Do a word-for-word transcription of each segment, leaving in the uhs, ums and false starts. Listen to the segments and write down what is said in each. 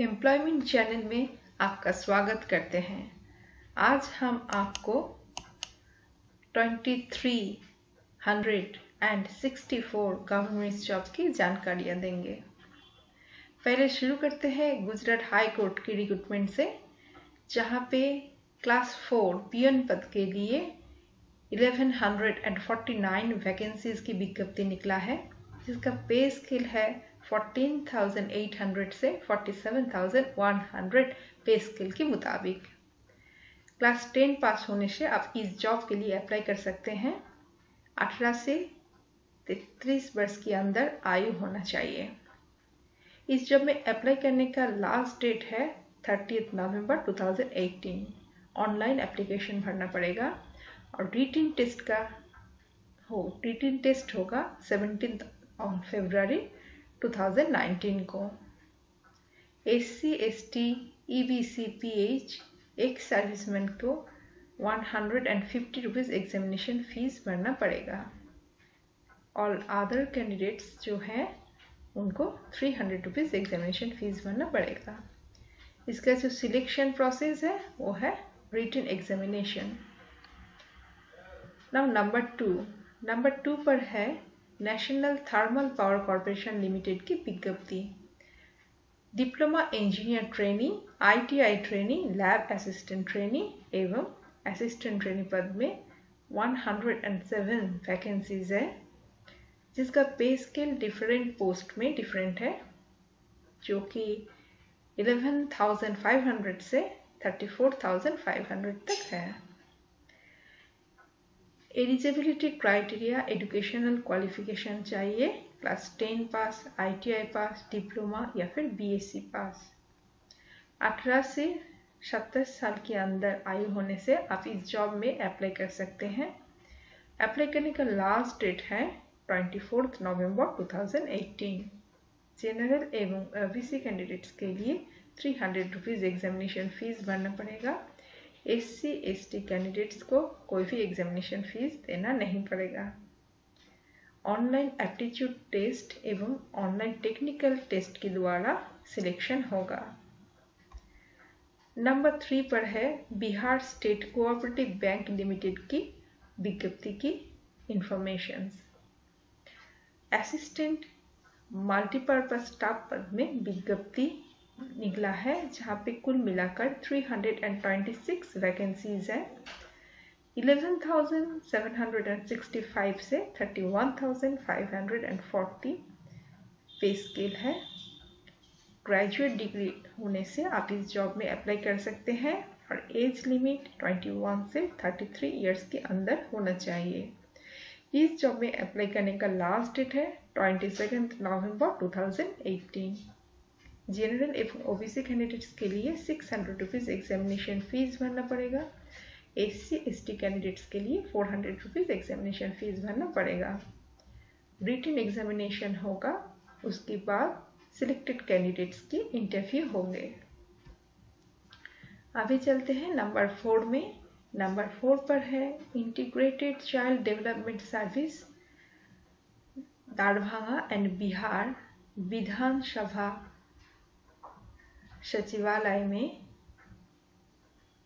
Employment channel में आपका स्वागत करते हैं। आज हम आपको दो हज़ार तीन सौ चौंसठ गवर्नमेंट जॉब्स की जानकारियां देंगे। पहले शुरू करते हैं गुजरात हाई कोर्ट की रिक्रूटमेंट से, जहां पे क्लास चार पियन पद के लिए ग्यारह सौ उनचास वैकेंसीज की विज्ञप्ति निकला है, जिसका पे स्केल है चौदह हज़ार आठ सौ से सैंतालीस हज़ार एक सौ पे स्केल के मुताबिक। क्लास दस पास होने से आप इस जॉब के लिए अप्लाई कर सकते हैं। अठारह से तैंतीस वर्ष के अंदर आयु होना चाहिए। इस जॉब में अप्लाई करने का लास्ट डेट है तीस नवंबर दो हज़ार अठारह। ऑनलाइन एप्लीकेशन भरना पड़ेगा और रिटन टेस्ट का हो रिटन टेस्ट होगा सत्रह फरवरी दो हज़ार उन्नीस को। S C S T E B C P H एक सर्विसमैन को one hundred and fifty rupees examination fees भरना पड़ेगा और अदर कैंडिडेट्स जो हैं उनको three hundred rupees examination fees भरना पड़ेगा। इसका जो सिलेक्शन प्रोसेस है वो है written examination. Now number two number two पर है national thermal power corporation limited की विज्ञप्ति। Diploma engineer trainee, ITI trainee, lab assistant trainee एवं असिस्टेंट ट्रेनी पद में एक सौ सात वैकेंसीज है, जिसका पे स्केल डिफरेंट पोस्ट में डिफरेंट है, जो कि ग्यारह हज़ार पाँच सौ से चौंतीस हज़ार पाँच सौ तक है। एलिजिबिलिटी क्राइटेरिया एजुकेशनल क्वालिफिकेशन चाहिए, क्लास दस पास, आईटीआई पास, डिप्लोमा या फिर बीएससी पास। अठारह से सत्ताईस साल के अंदर आयु होने से आप इस जॉब में अप्लाई कर सकते हैं। अप्लाई करने का लास्ट डेट है चौबीस नवंबर दो हज़ार अठारह। जनरल एवं ओबीसी कैंडिडेट्स के लिए three hundred rupees examination fees भरना पड़ेगा। S C S T candidates को कोई भी एग्जामिनेशन फीस देना नहीं पड़ेगा। ऑनलाइन एप्टीट्यूड टेस्ट एवं ऑनलाइन टेक्निकल टेस्ट के द्वारा सिलेक्शन होगा। नंबर थ्री पर है Bihar state cooperative bank limited की विज्ञप्ति की इंफॉर्मेशंस। असिस्टेंट मल्टीपर्पज स्टाफ पद में विज्ञप्ति निकला है, जहाँ पे कुल मिलाकर तीन सौ छब्बीस वैकेंसीज हैं। ग्यारह हज़ार सात सौ पैंसठ से इकतीस हज़ार पाँच सौ चालीस पे स्केल है। ग्रेजुएट डिग्री होने से आप इस जॉब में अप्लाई कर सकते हैं और एज लिमिट इक्कीस से तैंतीस इयर्स के अंदर होना चाहिए। इस जॉब में अप्लाई करने का लास्ट डेट है बाईस नवंबर दो हज़ार अठारह। जनरल एवं ओबीसी कैंडिडेट्स के लिए six hundred rupees examination fees भरना पड़ेगा। S C S T candidates के लिए four hundred rupees examination fees भरना पड़ेगा। रिटन एग्जामिनेशन होगा, उसके बाद सिलेक्टेड कैंडिडेट्स की इंटरव्यू होंगे। अभी चलते हैं नंबर फोर में। नंबर फोर पर है integrated child development service Darbhanga and Bihar Vidhan Sabha सचिवालय में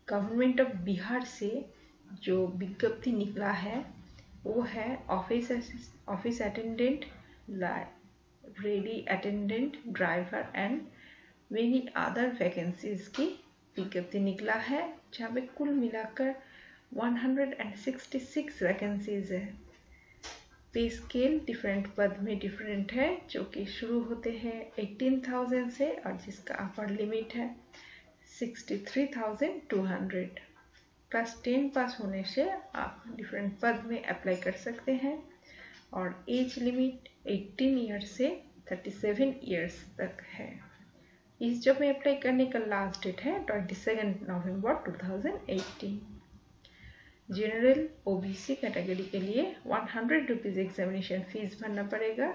गवर्नमेंट ऑफ बिहार से जो विज्ञप्ति निकला है वो है office office attendant, library attendant, driver and many other vacancies की विज्ञप्ति निकला है, जहाँ पे कुल मिलाकर एक सौ छियासठ वैकेंसीज है। पे स्केल डिफरेंट पद में डिफरेंट है, जो कि शुरू होते हैं अठारह हज़ार से और जिसका अपर लिमिट है तिरेसठ हज़ार दो सौ। क्लास दस पास होने से आप डिफरेंट पद में अप्लाई कर सकते हैं और एज लिमिट अठारह ईयर से सैंतीस ईयर्स तक है। इस जॉब में अप्लाई करने का लास्ट डेट है बाईस नवंबर दो हज़ार अठारह। जनरल ओबीसी कैटेगरी के लिए one hundred rupees examination fees भरना पड़ेगा,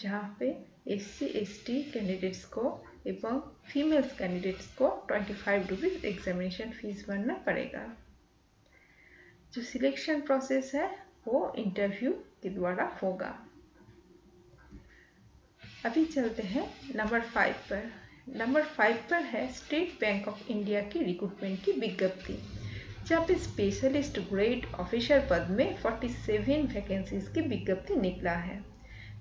जहाँ पे S C S T candidates को एवं फीमेल्स कैंडिडेट्स को twenty five rupees examination fees भरना पड़ेगा। जो सिलेक्शन प्रोसेस है वो इंटरव्यू के द्वारा होगा। अभी चलते हैं नंबर फाइव पर। नंबर फाइव पर है स्टेट बैंक ऑफ इंडिया की रिक्रूटमेंट की विज्ञप्ति, जहाँ पे स्पेशलिस्ट ग्रेड ऑफिसर पद में सैंतालीस वैकेंसीज की विज्ञप्ति निकला है,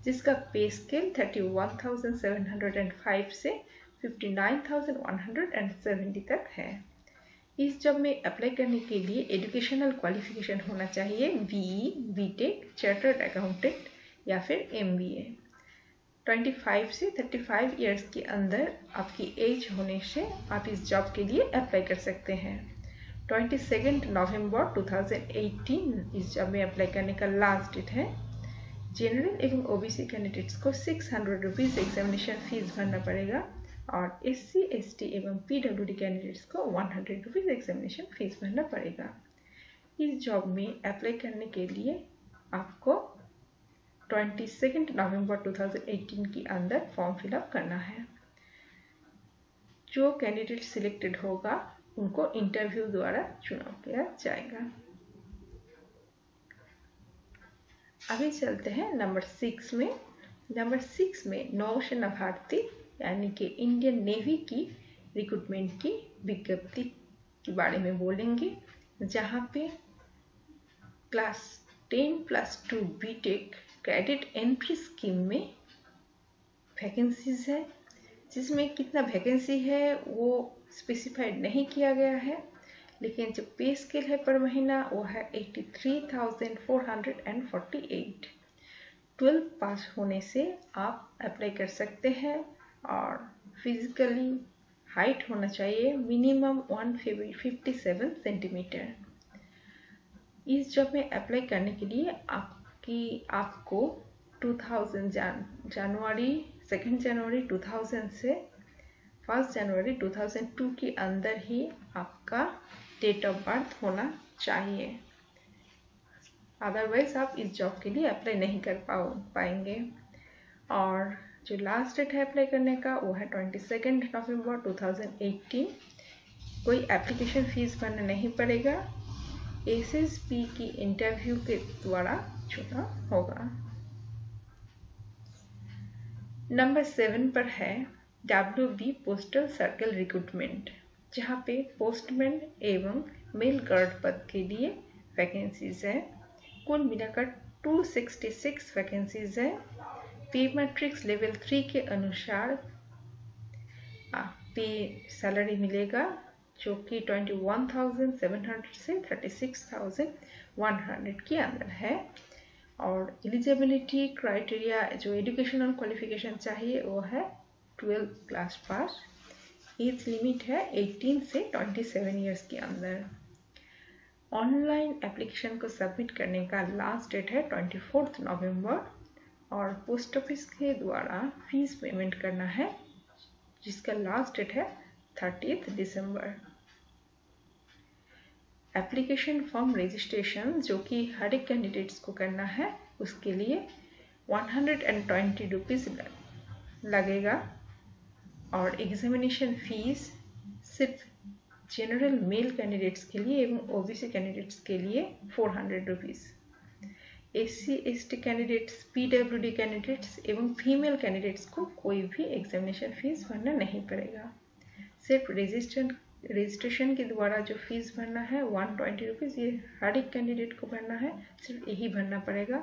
जिसका पे स्केल इकतीस हज़ार सात सौ पाँच से उनसठ हज़ार एक सौ सत्तर तक है। इस जॉब में अप्लाई करने के लिए एजुकेशनल क्वालिफिकेशन होना चाहिए बीई, बीटेक, चार्टर्ड अकाउंटेंट या फिर एमबीए। पच्चीस से पैंतीस इयर्स के अंदर आपकी एज होने से आप इस जॉब के लिए अप्लाई कर सकते हैं। बाईस नवंबर दो हज़ार अठारह इस जॉब में अप्लाई करने का लास्ट डेट है। जनरल एवं ओबीसी कैंडिडेट्स को six hundred rupees examination fees भरना पड़ेगा और एससी, एसटी एवं पीडब्ल्यूडी कैंडिडेट्स को one hundred rupees examination fees भरना पड़ेगा। इस जॉब में अप्लाई करने के लिए आपको बाईस नवंबर दो हज़ार अठारह के अंदर फॉर्म फिलअप करना है। जो कैंडिडेट सिलेक्टेड होगा उनको इंटरव्यू द्वारा चुनाव किया जाएगा। आगे चलते हैं नंबर सिक्स में। नंबर सिक्स में नौसेना भारती यानी कि इंडियन नेवी की रिक्रूटमेंट की विज्ञप्ति के बारे में बोलेंगे, जहाँ पे class ten plus two B tech credit entry scheme में वैकेंसीज है, जिसमें कितना वैकेंसी है वो स्पेसिफाइड नहीं किया गया है, लेकिन जो पे स्केल है पर महीना वो है तिरासी हज़ार चार सौ अड़तालीस। ट्वेल्थ पास होने से आप अप्लाई कर सकते हैं और फिजिकली हाइट होना चाहिए मिनिमम एक सौ सत्तावन सेंटीमीटर। इस जॉब में अप्लाई करने के लिए आपकी आपको दो हज़ार जनवरी सेकेंड जनवरी दो हज़ार से फर्स्ट जनवरी दो हज़ार दो के अंदर ही आपका डेट ऑफ बर्थ होना चाहिए, अदरवाइज आप इस जॉब के लिए अप्लाई नहीं कर पाओ पाएंगे। और जो लास्ट डेट है अप्लाई करने का वो है बाईस नवंबर दो हज़ार अठारह। कोई एप्लीकेशन फीस भरना नहीं पड़ेगा, एसएसपी की इंटरव्यू के द्वारा चुनाव होगा। नंबर सेवन पर है डब्ल्यूबी पोस्टल सर्कल रिक्रूटमेंट, जहां पे पोस्टमैन एवं मेल गार्ड पद के लिए वैकेंसीज है। कुल मिलाकर दो सौ छियासठ वैकेंसीज है। पे मैट्रिक्स लेवल थ्री के अनुसार पे सैलरी मिलेगा, जो कि इक्कीस हज़ार सात सौ से छत्तीस हज़ार एक सौ के अंदर है। और एलिजिबिलिटी क्राइटेरिया जो एजुकेशनल क्वालिफिकेशन चाहिए वो है ट्वेल्थ क्लास पास। एज लिमिट है अठारह से सत्ताईस इयर्स के अंदर। ऑनलाइन एप्लीकेशन को सबमिट करने का लास्ट डेट है चौबीस नवंबर और पोस्ट ऑफिस के द्वारा फीस पेमेंट करना है, जिसका लास्ट डेट है तीस दिसंबर। एप्लीकेशन फॉर्म रजिस्ट्रेशन जो कि हर एक कैंडिडेट्स को करना है, उसके लिए एक सौ बीस रुपीस लगेगा और एग्जामिनेशन फीस सिर्फ जनरल मेल कैंडिडेट्स के लिए एवं ओबीसी कैंडिडेट्स के लिए चार सौ rupees. SC, ST candidates, PWD candidates एवं फीमेल कैंडिडेट्स को कोई भी एग्जामिनेशन फीस भरना नहीं पड़ेगा। सिर्फ रजिस्ट्रेशन रजिस्ट्रेशन के द्वारा जो फीस भरना है एक सौ बीस रुपीस, ये हर एक कैंडिडेट को भरना है, सिर्फ यही भरना पड़ेगा।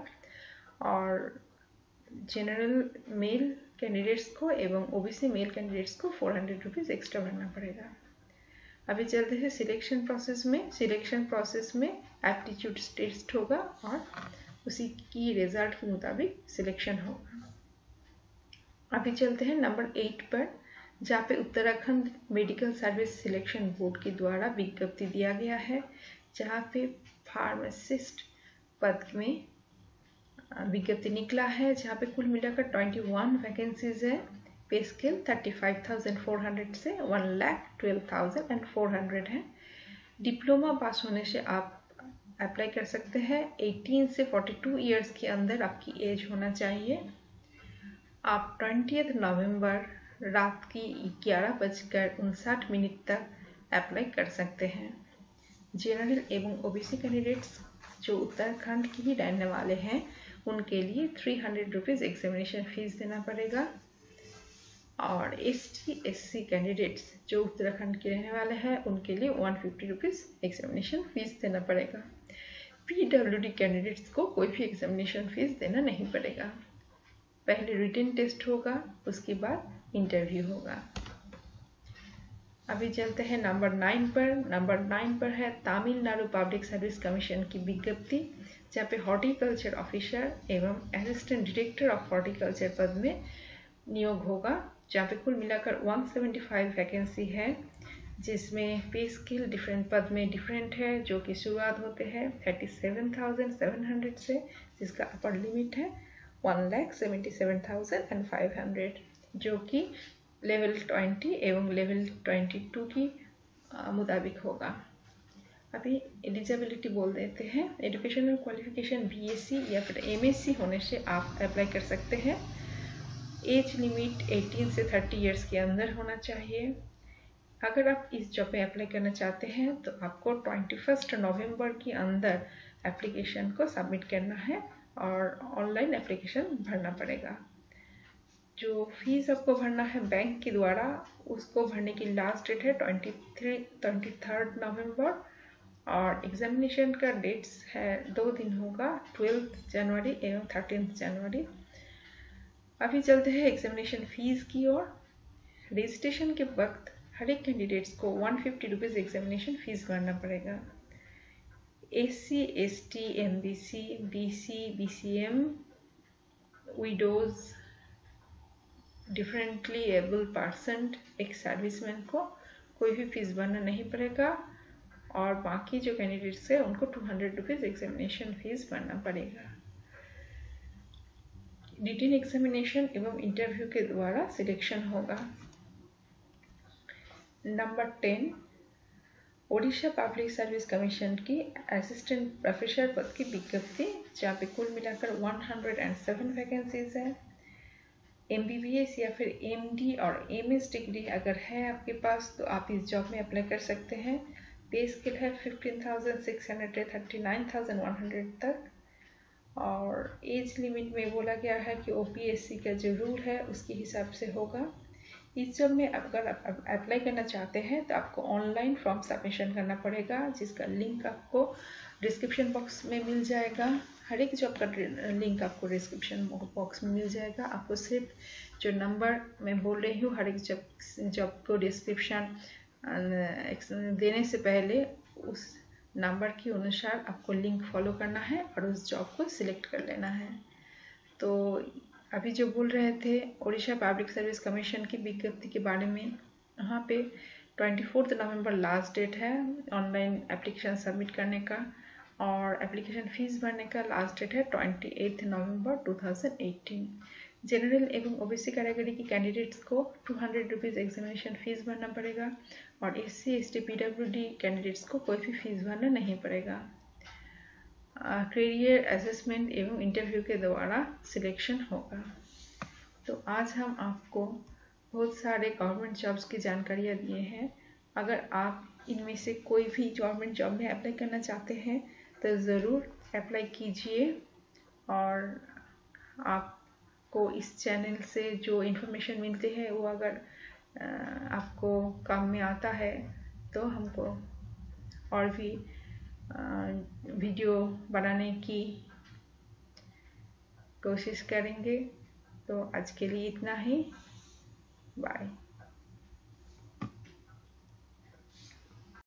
और जनरल मेल कैंडिडेट्स को एवं ओबीसी मेल कैंडिडेट्स को फोर हंड्रेड रुपीज़ एक्स्ट्रा भरना पड़ेगा। अभी चलते हैं सिलेक्शन प्रोसेस में। सिलेक्शन प्रोसेस में एप्टीट्यूड टेस्ट होगा और उसी की रिजल्ट के मुताबिक सिलेक्शन होगा। अभी चलते हैं नंबर एट पर, जहाँ पे Uttarakhand medical service selection board के द्वारा विज्ञप्ति दिया गया है, जहाँ पे फार्मासिस्ट पद में विज्ञप्ति निकला है, जहाँ पे कुल मिलाकर इक्कीस वैकेंसीज है। पे स्केल पैंतीस हज़ार चार सौ से एक लाख बारह हज़ार चार सौ है। डिप्लोमा पास होने से आप अप्लाई कर सकते हैं। अठारह से बयालीस इयर्स के अंदर आपकी एज होना चाहिए। आप बीस नवंबर रात की ग्यारह बजकर उनसठ मिनट तक अप्लाई कर सकते हैं। जनरल एवं ओबीसी कैंडिडेट्स जो उत्तराखंड के ही रहने वाले हैं उनके लिए three hundred rupees examination fees देना पड़ेगा। और S T S C candidates जो उत्तराखंड के रहने वाले हैं उनके लिए one fifty rupees examination fees देना पड़ेगा। पी डब्ल्यू डी कैंडिडेट्स को कोई भी एग्जामिनेशन फीस देना नहीं पड़ेगा। पहले रिटन टेस्ट होगा, उसके बाद इंटरव्यू होगा। अभी चलते हैं नंबर नाइन पर। नंबर नाइन पर है तमिलनाडु पब्लिक सर्विस कमीशन की विज्ञप्ति, जहाँ पे हॉर्टिकल्चर ऑफिसर एवं असिस्टेंट डायरेक्टर ऑफ हॉर्टिकल्चर पद में नियोग होगा, जहाँ पे कुल मिलाकर एक सौ पचहत्तर वैकेंसी है, जिसमें पे स्केल डिफरेंट पद में डिफरेंट है, जो कि शुरुआत होते हैं thirty seven thousand seven hundred से, जिसका अपर लिमिट है one lakh seventy seven thousand and five hundred जो कि लेवल बीस एवं लेवल बाईस की मुताबिक होगा। अभी एलिजिबिलिटी बोल देते हैं। एजुकेशनल क्वालिफिकेशन बीएससी या फिर एमएससी होने से आप अप्लाई कर सकते हैं। एज लिमिट अठारह से तीस इयर्स के अंदर होना चाहिए। अगर आप इस जॉब में अप्लाई करना चाहते हैं तो आपको इक्कीस नवंबर के अंदर एप्लीकेशन को सबमिट करना है और ऑनलाइन एप्लीकेशन भरना पड़ेगा। जो फीस आपको भरना है बैंक के द्वारा, उसको भरने की लास्ट डेट है तेईस नवंबर और एग्जामिनेशन का डेट्स है दो दिन होगा, बारहवीं जनवरी एवं तेरहवीं जनवरी। अभी चलते हैं एग्जामिनेशन फीस की ओर। रजिस्ट्रेशन के वक्त हर एक कैंडिडेट्स को one fifty rupees examination fees भरना पड़ेगा। S C S T M B C B C B C M widows differently able person ex serviceman को कोई भी फीस भरना नहीं पड़ेगा और बाकी जो कैंडिडेट्स हैं उनको two hundred rupees examination fees भरना पड़ेगा। रिटन एग्जामिनेशन एवं इंटरव्यू के द्वारा सिलेक्शन होगा। Number ten, Odisha public service commission की असिस्टेंट प्रोफेसर पद की विज्ञप्ति, जहाँ पे कुल मिलाकर one hundred and seven vacancies है। एमबीबीएस या फिर एमडी और एमएस डिग्री अगर है आपके पास तो आप इस जॉब में अप्लाई कर सकते हैं। पे स्केल है पंद्रह हज़ार छह सौ से उनतालीस हज़ार एक सौ तक और एज लिमिट में बोला गया है कि ओपीएससी का जो रूल है उसके हिसाब से होगा। इस जॉब में अगर आप अप्लाई करना चाहते हैं तो आपको ऑनलाइन फॉर्म सबमिशन करना पड़ेगा, जिसका लिंक आपको डिस्क्रिप्शन बॉक्स में मिल जाएगा। हर एक जॉब का लिंक आपको डिस्क्रिप्शन बॉक्स में मिल जाएगा। आपको सिर्फ जो नंबर मैं बोल रही हूँ हर एक जॉब जॉब को डिस्क्रिप्शन देने से पहले उस नंबर के अनुसार आपको लिंक फॉलो करना है और उस जॉब को सिलेक्ट कर लेना है। तो अभी जो बोल रहे थे ओडिशा पब्लिक सर्विस कमीशन की विज्ञप्ति के बारे में, यहाँ पे चौबीस नवंबर लास्ट डेट है ऑनलाइन एप्लीकेशन सबमिट करने का और एप्लीकेशन फीस भरने का लास्ट डेट है अट्ठाईस नवंबर दो हज़ार अठारह। जनरल एवं ओबीसी कैटेगरी के कैंडिडेट्स को two hundred rupees examination fees भरना पड़ेगा और S C S T P W D candidates को कोई भी फीस भरना नहीं पड़ेगा। करियर असेसमेंट एवं इंटरव्यू के द्वारा सिलेक्शन होगा। तो आज हम आपको बहुत सारे गवर्नमेंट जॉब्स की जानकारियाँ दिए हैं। अगर आप इनमें से कोई भी गवर्नमेंट जॉब में अप्लाई करना चाहते हैं तो ज़रूर अप्लाई कीजिए और आपको इस चैनल से जो इन्फॉर्मेशन मिलती है वो अगर आपको काम में आता है तो हमको और भी वीडियो बनाने की कोशिश करेंगे। तो आज के लिए इतना ही, बाय।